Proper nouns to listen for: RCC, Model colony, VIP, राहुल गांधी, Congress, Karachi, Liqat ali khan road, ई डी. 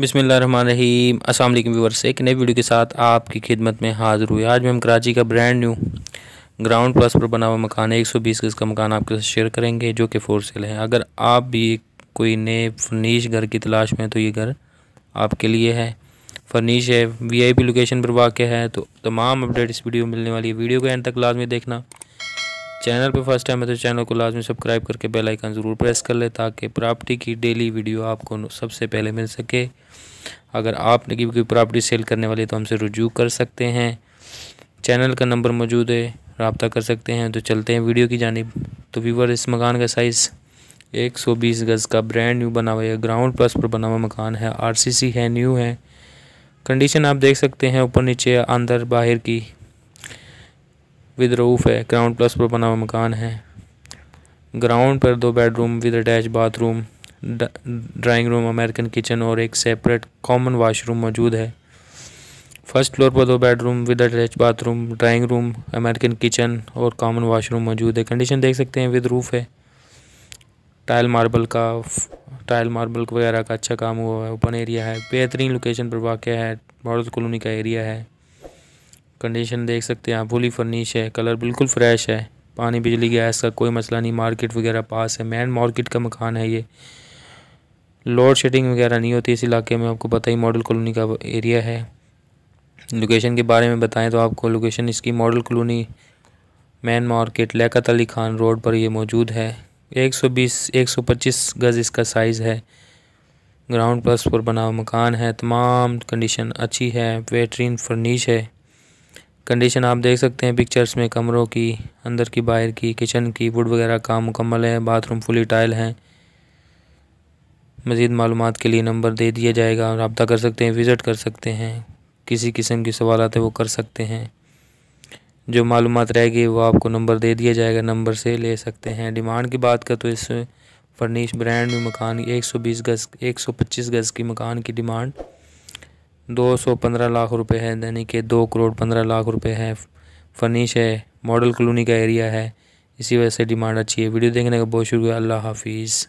बिस्मिल्लाहिर्रहमानिर्रहीम। अस्सलाम वालेकुम व्यूअर्स, एक नई वीडियो के साथ आपकी खिदमत में हाज़िर हुए। आज हम कराची का ब्रांड न्यू ग्राउंड प्लस पर बना हुआ मकान 120 गज़ का मकान आपके साथ शेयर करेंगे जो कि फॉर सेल है। अगर आप भी कोई नए फर्नीश घर की तलाश में तो ये घर आपके लिए है। फर्नीश है, VIP लोकेशन पर वाक़ है। तो तमाम अपडेट इस वीडियो में मिलने वाली है। वीडियो को एंड तक लाजमी देखना। चैनल पर फर्स्ट टाइम है तो चैनल को लाजमी सब्सक्राइब करके बेल आइकन ज़रूर प्रेस कर ले ताकि प्रॉपर्टी की डेली वीडियो आपको सबसे पहले मिल सके। अगर आपने की कोई प्रॉपर्टी सेल करने वाली तो हमसे रुजू कर सकते हैं। चैनल का नंबर मौजूद है, रब्ता कर सकते हैं। तो चलते हैं वीडियो की जानिब। तो व्यूअर, इस मकान का साइज़ 120 गज़ का ब्रांड न्यू बना हुआ है, ग्राउंड प्लस पर बना हुआ मकान है। RCC है, न्यू है। कंडीशन आप देख सकते हैं, ऊपर नीचे अंदर बाहर की विद रूफ है। ग्राउंड प्लस पर बना हुआ मकान है। ग्राउंड पर 2 bedroom with attach bathroom, drawing room, American kitchen और एक सेपरेट कॉमन वाशरूम मौजूद है। फर्स्ट फ्लोर पर 2 bedroom with attach bathroom, drawing room, American kitchen और कॉमन वाशरूम मौजूद है। कंडीशन देख सकते हैं, विद रूफ है। टाइल मार्बल वगैरह का अच्छा काम हुआ है। ओपन एरिया है, बेहतरीन लोकेशन पर वाक़ है। मॉडल कॉलोनी का एरिया है। कंडीशन देख सकते हैं, फुली फर्निश है। कलर बिल्कुल फ्रेश है। पानी बिजली गैस का कोई मसला नहीं। मार्केट वगैरह पास है। मेन मार्केट का मकान है ये। लोड शेडिंग वगैरह नहीं होती इस इलाके में। आपको पता ही मॉडल कॉलोनी का एरिया है। लोकेशन के बारे में बताएं तो आपको लोकेशन इसकी model colony main market Liaquat Ali Khan road पर ये मौजूद है। 125 गज़ इसका साइज़ है। ग्राउंड प्लस पर बना हुआ मकान है। तमाम कंडीशन अच्छी है। बेहतरीन फर्निश है। कंडीशन आप देख सकते हैं पिक्चर्स में। कमरों की, अंदर की, बाहर की, किचन की वुड वगैरह काम मुकम्मल है। बाथरूम फुली टाइल हैं। मज़ीद मालूमात के लिए नंबर दे दिया जाएगा और रब्ता कर सकते हैं, विज़िट कर सकते हैं। किसी किस्म के सवालात है वो कर सकते हैं। जो मालूमात रहेगी वो आपको नंबर दे दिया जाएगा, नंबर से ले सकते हैं। डिमांड की बात कर तो इस फर्निश ब्रांड में मकान 125 गज़ की मकान की डिमांड 215 लाख रुपए है, यानी कि 2,15 करोड़ रुपए है। फर्निश है, मॉडल कॉलोनी का एरिया है, इसी वजह से डिमांड अच्छी है। वीडियो देखने का बहुत शुक्रिया। अल्लाह हाफिज़।